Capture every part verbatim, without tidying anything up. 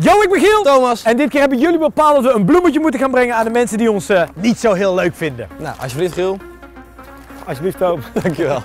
Yo, ik ben Giel. Thomas. En dit keer hebben jullie bepaald dat we een bloemetje moeten gaan brengen aan de mensen die ons uh, niet zo heel leuk vinden. Nou, alsjeblieft Giel. Alsjeblieft Thomas. Dankjewel.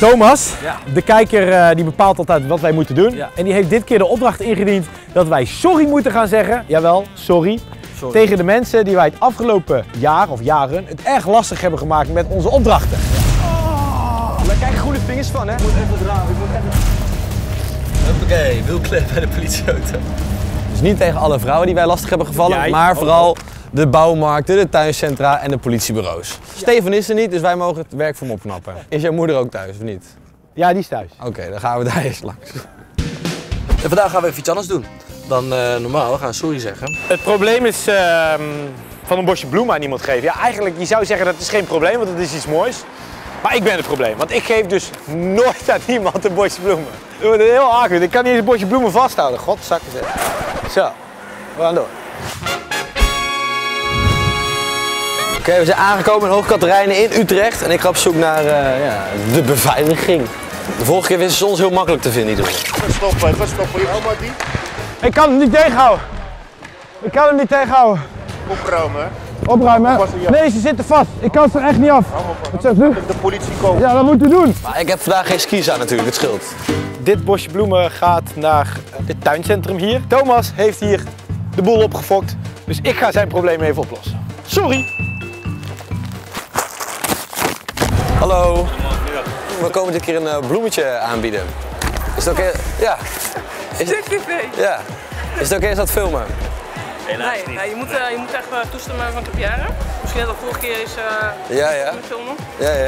Thomas, ja. De kijker uh, die bepaalt altijd wat wij moeten doen. Ja. En die heeft dit keer de opdracht ingediend dat wij sorry moeten gaan zeggen. Jawel, sorry. sorry. Tegen de mensen die wij het afgelopen jaar of jaren het erg lastig hebben gemaakt met onze opdrachten. Ja. Oh, daar krijgen goede vingers van, hè? Ik moet even draaien, ik moet even... Hoppakee, wielklep bij de politieauto. Dus niet tegen alle vrouwen die wij lastig hebben gevallen, Jij? maar vooral... Oh. De bouwmarkten, de tuincentra en de politiebureaus. Ja. Stefan is er niet, dus wij mogen het werk voor hem opknappen. Is jouw moeder ook thuis, of niet? Ja, die is thuis. Oké, okay, dan gaan we daar eens langs. En vandaag gaan we even iets anders doen dan uh, normaal. We gaan sorry zeggen. Het probleem is uh, van een bosje bloemen aan iemand geven. Ja, eigenlijk, je zou zeggen dat is geen probleem, want dat is iets moois. Maar ik ben het probleem, want ik geef dus nooit aan iemand een bosje bloemen. Dat wordt heel awkward. Ik kan niet eens een bosje bloemen vasthouden. Godzakken zeg. Zo, we gaan door. Oké, okay, we zijn aangekomen in Hoog Catharijne in Utrecht en ik ga op zoek naar uh, ja, de beveiliging. De vorige keer wisten ze ons heel makkelijk te vinden. Iedereen. Stoppen, stoppen. Je oma die? Ik kan hem niet tegenhouden. Ik kan hem niet tegenhouden. Opruimen. Opruimen? Nee, ze zitten vast. Ik kan ze er echt niet af. Wat zeg je? De politie komen. Ja, dat moeten we doen. Maar ik heb vandaag geen skis aan natuurlijk, het scheelt. Dit bosje bloemen gaat naar het tuincentrum hier. Thomas heeft hier de boel opgefokt, dus ik ga zijn probleem even oplossen. Sorry. Hallo, we komen dit keer een bloemetje aanbieden. Is het oké? Okay? Ja. StukTV. Ja. Is het oké okay, is dat filmen? Helaas niet. Nee, nee, je, moet, uh, je moet echt uh, toestemmen van de jaren. Misschien dat de vorige keer is uh, ja, ja. filmen. Ja, ja.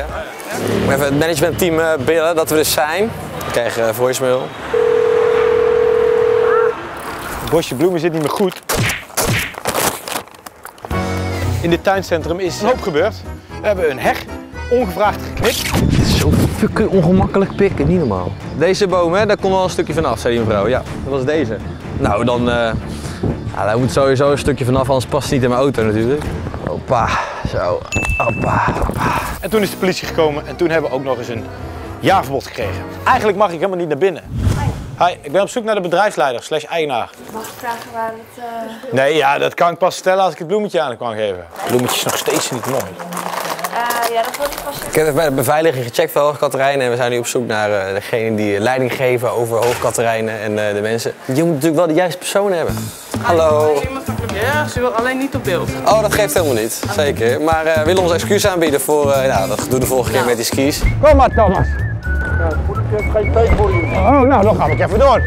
ja. Even het managementteam uh, bellen dat we er dus zijn. We krijgen uh, voicemail. Het bosje bloemen zit niet meer goed. In dit tuincentrum is een hoop gebeurd. We hebben een heg. Ongevraagd geknipt. Dit is zo fucking ongemakkelijk pikken, niet normaal. Deze boom, hè, daar kon wel een stukje vanaf, zei die mevrouw. Ja, dat was deze. Nou, dan uh, nou, daar moet sowieso een stukje vanaf, anders past het niet in mijn auto natuurlijk. Hoppa, zo, hoppa, hoppa. En toen is de politie gekomen en toen hebben we ook nog eens een jaarverbod gekregen. Eigenlijk mag ik helemaal niet naar binnen. Hi, Hi ik ben op zoek naar de bedrijfsleider slash eigenaar. Mag ik vragen waar het... Uh... Nee, ja, dat kan ik pas vertellen als ik het bloemetje aan kan geven. Het bloemetje is nog steeds niet mooi. Uh, ja, dat wordt pas... Ik heb even bij de beveiliging gecheckt van Hoog Catharijne en we zijn nu op zoek naar uh, degene die leiding geven over Hoog Catharijne en uh, de mensen. Je moet natuurlijk wel de juiste persoon hebben. Ah, hallo. Ja, ze wil alleen niet op beeld. Oh, dat geeft helemaal niet. Zeker. Maar uh, we willen ons excuus aanbieden voor uh, nou, dat gedoe de vorige keer met die skis. Kom maar, Thomas. Nou, dat moet ik even geen tijd voor jullie. Oh, nou, dan gaan we even door.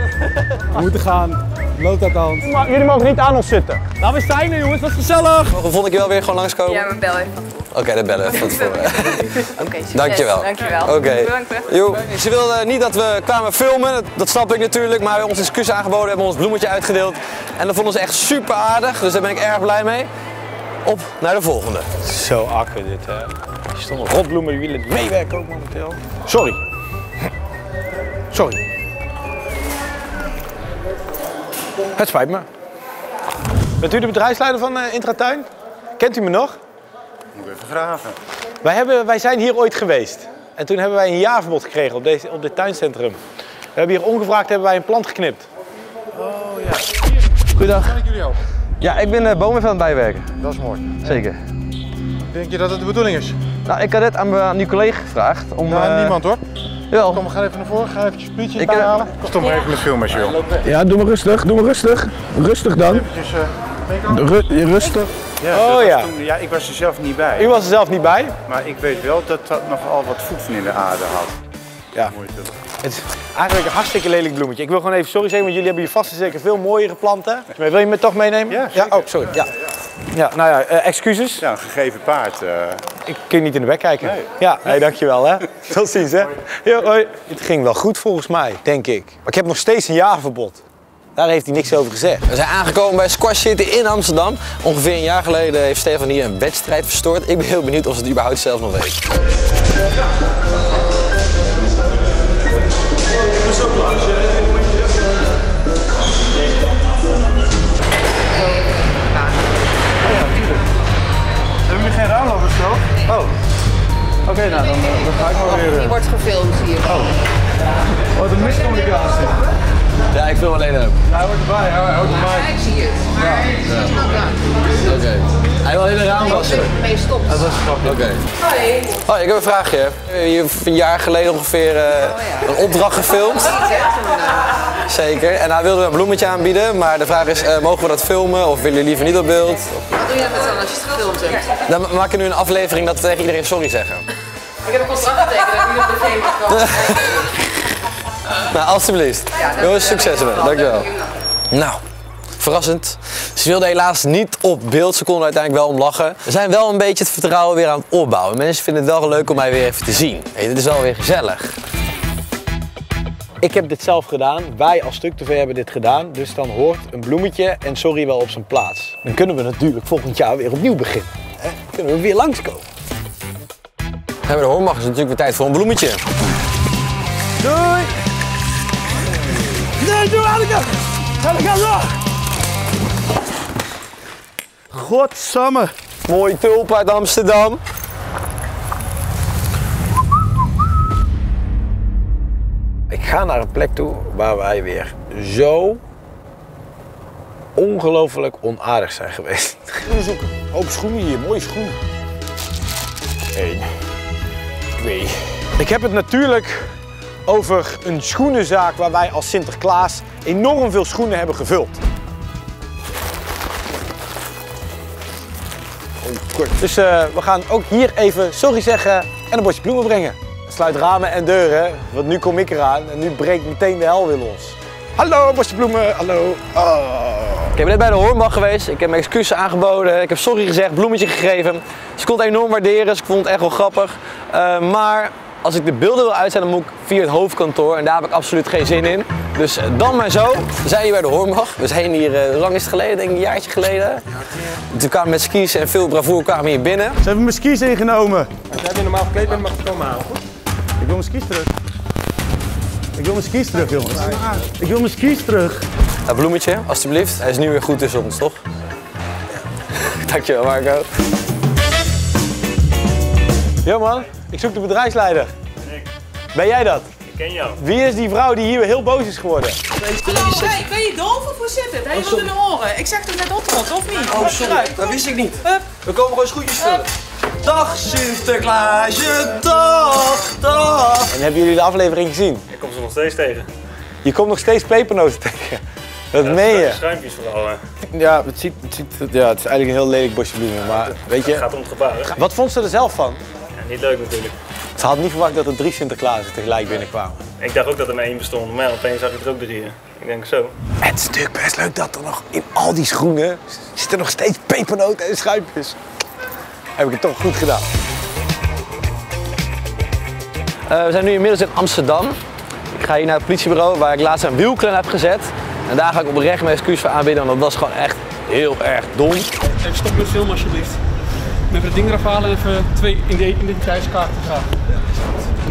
We moeten gaan. Loopt uit de hand. Jullie mogen niet aan ons zitten. Nou, we zijn er jongens, wat gezellig. Mogen volgende keer wel weer gewoon langskomen? Ja, maar bel even. Oké, okay, dan bellen we van tevoren. Oké, dankjewel. Dankjewel. Oké. Okay. Ze wilde niet dat we kwamen filmen, dat snap ik natuurlijk. Maar we hebben ons excuus aangeboden, hebben ons bloemetje uitgedeeld. En dat vonden ze echt super aardig, dus daar ben ik erg blij mee. Op naar de volgende. Zo akker dit, hè. Er stonden rotbloemen, die willen meewerken ook momenteel. Sorry. Sorry. Het spijt me. Bent u de bedrijfsleider van uh, Intratuin? Kent u me nog? Moet ik even graven. Wij, hebben, wij zijn hier ooit geweest. En toen hebben wij een jaarverbod gekregen op, deze, op dit tuincentrum. We hebben hier ongevraagd hebben wij een plant geknipt. Oh ja. Goedendag. Kan ik jullie helpen? Ja, ik ben uh, bomen even aan het bijwerken. Dat is mooi. Zeker. Denk je dat het de bedoeling is? Nou, ik had net aan, aan uw collega gevraagd om... Nou, uh, niemand hoor. Jawel. Kom, ga even naar voren, ga even je splietje bijhalen. Stop maar even met filmen, joh. Ja, doe maar rustig, doe maar rustig. Rustig dan. Eventjes, uh, Ru rustig. Ja, oh ja. Toen, ja, ik was er zelf niet bij. U was er zelf niet bij? Maar ik weet wel dat dat nogal wat voeten in de aarde had. Ja. Mooi toch? Het is eigenlijk een hartstikke lelijk bloemetje. Ik wil gewoon even sorry zeggen, want jullie hebben hier vast en zeker veel mooiere planten. Dus wil je me toch meenemen? Ja, ja? Oh, sorry. Ja. Ja, nou ja, uh, excuses. Ja, een gegeven paard. Uh... Ik kun niet in de bek kijken. Nee. Ja, hey, dankjewel hè. Tot ziens hè. Hoi. Hoi. Het ging wel goed volgens mij, denk ik. Maar ik heb nog steeds een jaarverbod. Daar heeft hij niks over gezegd. We zijn aangekomen bij Squash City in Amsterdam. Ongeveer een jaar geleden heeft Stefan hier een wedstrijd verstoord. Ik ben heel benieuwd of ze het überhaupt zelf nog weet. Oh. Wat een miscommunicatie. Ja, ik film alleen hem. Hij hoort erbij, hij hoort erbij. Ja, ik zie het. Maar ik zie het ook aan. Oké. Hij wil in de raam wassen. Nee, stop. Dat was grappig. Oké. Hoi. Hoi, ik heb een vraagje. Je hebt een jaar geleden ongeveer uh, een opdracht gefilmd. Zeker. En hij wilde een bloemetje aanbieden, maar de vraag is, uh, mogen we dat filmen of willen jullie liever niet op beeld? Of... Wat doe je met dan als je het gefilmd hebt? Dan maken we nu een aflevering dat we tegen iedereen sorry zeggen. Ik heb een contract getekend dat ik niet op de game kan. Nou, alstublieft. Ja, jongens, succes ermee. Dankjewel. Nou, verrassend. Ze wilde helaas niet op beeld. Ze konden uiteindelijk wel om lachen. We zijn wel een beetje het vertrouwen weer aan het opbouwen. Mensen vinden het wel leuk om mij weer even te zien. Hey, dit is wel weer gezellig. Ik heb dit zelf gedaan, wij als StukTV hebben dit gedaan, dus dan hoort een bloemetje en sorry wel op zijn plaats. Dan kunnen we natuurlijk volgend jaar weer opnieuw beginnen. Hè? Kunnen we weer langskomen. Bij de Hornbach is het natuurlijk weer tijd voor een bloemetje. Doei! Nee, doe Anneke! Anneke, door! Godsamme! Mooie tulp uit Amsterdam. Ik ga naar een plek toe waar wij weer zo ongelooflijk onaardig zijn geweest. Schoenen zoeken. Hoop schoenen hier, mooie schoenen. Eén, twee. Ik heb het natuurlijk over een schoenenzaak waar wij als Sinterklaas enorm veel schoenen hebben gevuld. Oh, kort. Dus uh, we gaan ook hier even sorry zeggen en een bosje bloemen brengen. Sluit ramen en deuren, want nu kom ik eraan en nu breekt meteen de hel weer los. Hallo, bosje bloemen, hallo. Oh. Ik ben net bij de Hornbach geweest, ik heb mijn excuses aangeboden, ik heb sorry gezegd, bloemetje gegeven. Ze kon het enorm waarderen, ze vond het echt wel grappig. Uh, maar als ik de beelden wil uitzenden, dan moet ik via het hoofdkantoor en daar heb ik absoluut geen zin in. Dus uh, dan maar zo, we zijn hier bij de Hornbach. We zijn hier, uh, hoe lang is het geleden? Denk ik een jaartje geleden. Toen kwamen we met skis en veel bravoer kwamen hier binnen. Ze hebben mijn skis ingenomen. Als jij weer normaal gekleed bent, mag je komen halen. Ik wil mijn skis terug. Ik wil mijn skis terug, jongens. Ik wil mijn skis terug. Dat bloemetje, alstublieft. Hij is nu weer goed tussen ons, toch? Dankjewel, Marco. Yo man, ik zoek de bedrijfsleider. Ik. Ben jij dat? Ik ken jou. Wie is die vrouw die hier heel boos is geworden? Hallo, hey, ben je doof of hoe zit het? Hij heeft wat in de oren. Ik zeg toch net otrot, of niet? Oh, sorry. Dat wist ik niet. Hup. We komen gewoon schoentjes vullen. Dag Sinterklaasje, dag, dag. En hebben jullie de aflevering gezien? Ik kom ze nog steeds tegen. Je komt nog steeds pepernoten tegen? Dat ja, meen je? Schuimpjes vooral, hè. Ja, het, ziet, het, ziet, ja, het is eigenlijk een heel lelijk bosje bloemen, maar ja, weet je... Het gaat om het gebouw, hè? Wat vond ze er zelf van? Ja, niet leuk natuurlijk. Ze had niet verwacht dat er drie Sinterklaasen tegelijk binnenkwamen. Ik dacht ook dat er maar één bestond, maar opeens zag ik er ook drie. Ik denk zo. Het is natuurlijk best leuk dat er nog in al die schoenen zitten nog steeds pepernoten en schuimpjes. Heb ik het toch goed gedaan. Uh, we zijn nu inmiddels in Amsterdam. Ik ga hier naar het politiebureau waar ik laatst een wielclan heb gezet. En daar ga ik oprecht mijn excuus voor aanbieden, want dat was gewoon echt heel erg dom. Even stop met filmen alsjeblieft. Met het ding eraf halen en even twee in de identiteitskaarten gaan.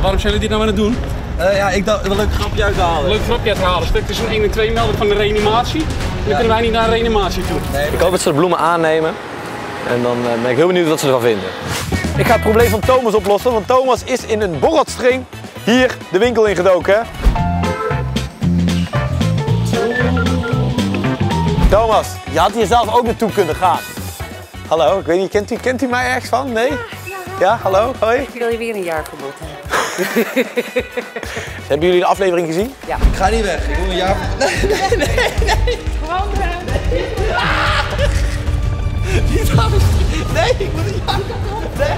Waarom zijn jullie dit nou aan het doen? Uh, ja, ik dacht een leuk grapje uit te halen. Leuk grapje uit te halen. Het is een één en twee melding van de reanimatie. En dan ja. Kunnen wij niet naar de reanimatie toe. Nee, ik hoop dat ze de bloemen aannemen. En dan ben ik heel benieuwd wat ze ervan vinden. Ik ga het probleem van Thomas oplossen, want Thomas is in een borrelstring hier de winkel ingedoken. Thomas, je had hier zelf ook naartoe kunnen gaan. Hallo, ik weet niet, kent u, kent u mij ergens van? Nee? Ja, ja, ja hallo, hoi. Ik wil je weer een jaarverbod hebben. Hebben jullie de aflevering gezien? Ja. Ik ga niet weg, ik wil een jaarverbod. Nee, nee, nee, nee. Gewoon niet anders. Nee, ik moet een jaarverbod hebben.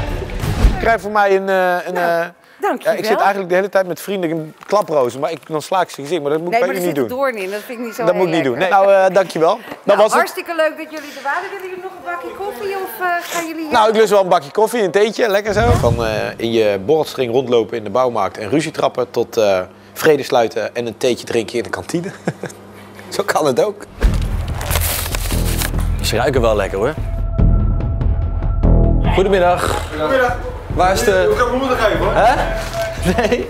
Ik krijg voor mij een... een nou, dank je ja, ik zit eigenlijk de hele tijd met vrienden in klaprozen, maar ik, dan sla ik ze gezicht. Maar dat moet nee, ik bij je niet doen. Nee, maar er zit doorn in. Dat vind ik niet zo dat moet ik niet lekker doen. Nee, nou, uh, dank je wel. Nou, nou, hartstikke het... leuk dat jullie er waren. Willen jullie nog een bakje koffie of uh, gaan jullie hier... Nou, ik lust wel een bakje koffie, een theetje, lekker zo. Van uh, in je borrelstring rondlopen in de bouwmarkt en ruzie trappen tot uh, vrede sluiten en een theetje drinken in de kantine. Zo kan het ook. Ze ruiken wel lekker hoor. Goedemiddag. Goedemiddag. Waar is de... Ik kan mijn moeder geven hoor. Hè? Nee?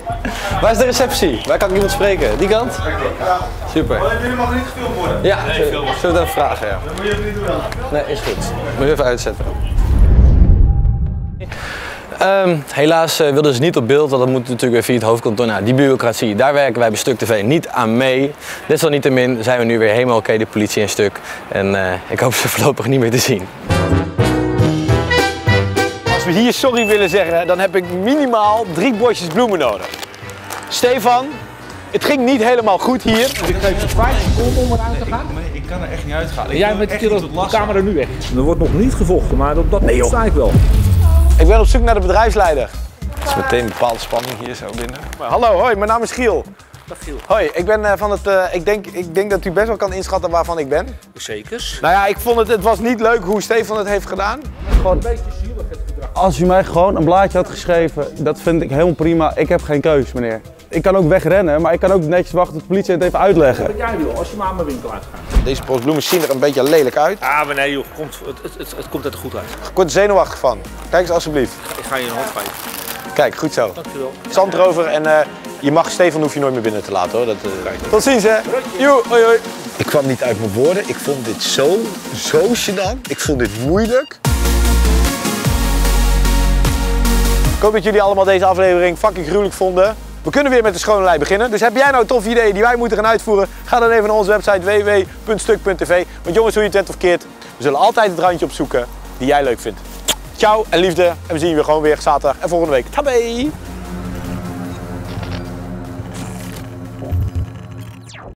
Waar is de receptie? Waar kan ik iemand spreken? Die kant? Ja. Super. Maar jullie mag niet gefilmd worden. Ja, nee, zullen we dat even vragen? Ja. Dat moet je even niet doen dan. Nee, is goed. Moet je even uitzetten. Um, helaas uh, wilden ze niet op beeld, want dat moet natuurlijk via het hoofdkantoor. Nou, die bureaucratie, daar werken wij bij StukTV niet aan mee. Desalniettemin zijn we nu weer helemaal oké, de politie in stuk. En uh, ik hoop ze voorlopig niet meer te zien. Als we hier sorry willen zeggen, dan heb ik minimaal drie bosjes bloemen nodig. Stefan, het ging niet helemaal goed hier. Ik geef je vijf seconden om eruit te gaan. Ik kan er echt niet uitgaan. En jij met de camera nu weg. Er wordt nog niet gevochten, maar op dat moment sta ik wel. Ik ben op zoek naar de bedrijfsleider. Het is meteen een bepaalde spanning hier zo binnen. Hallo, hoi, mijn naam is Giel. Dag Giel. Hoi, ik ben van het. Uh, ik, denk, ik denk dat u best wel kan inschatten waarvan ik ben. Zekers. Nou ja, ik vond het, het was niet leuk hoe Stefan het heeft gedaan. Gewoon een beetje zielig het gedrag. Als u mij gewoon een blaadje had geschreven, dat vind ik helemaal prima. Ik heb geen keus, meneer. Ik kan ook wegrennen, maar ik kan ook netjes wachten tot de politie het even uitleggen. Wat jij wil, als je maar aan mijn winkel uitgaat. Deze postbloemen zien er een beetje lelijk uit. Ah, maar nee joh, komt, het, het, het, het komt er goed uit. Ik word zenuwachtig van. Kijk eens alsjeblieft. Ik ga je een hand geven. Kijk, goed zo. Dankjewel. Zand erover en uh, je mag Stefan hoef je nooit meer binnen te laten hoor. Dat, uh... Tot ziens hè. Joe, hoi hoi. Ik kwam niet uit mijn woorden. Ik vond dit zo, zo gênant. Ik vond dit moeilijk. Ik hoop dat jullie allemaal deze aflevering fucking gruwelijk vonden. We kunnen weer met de schone lei beginnen. Dus heb jij nou toffe ideeën die wij moeten gaan uitvoeren? Ga dan even naar onze website w w w punt stuk punt t v. Want jongens, hoe je het went of keert, we zullen altijd het randje opzoeken die jij leuk vindt. Ciao en liefde. En we zien je gewoon weer zaterdag en volgende week. Tabé!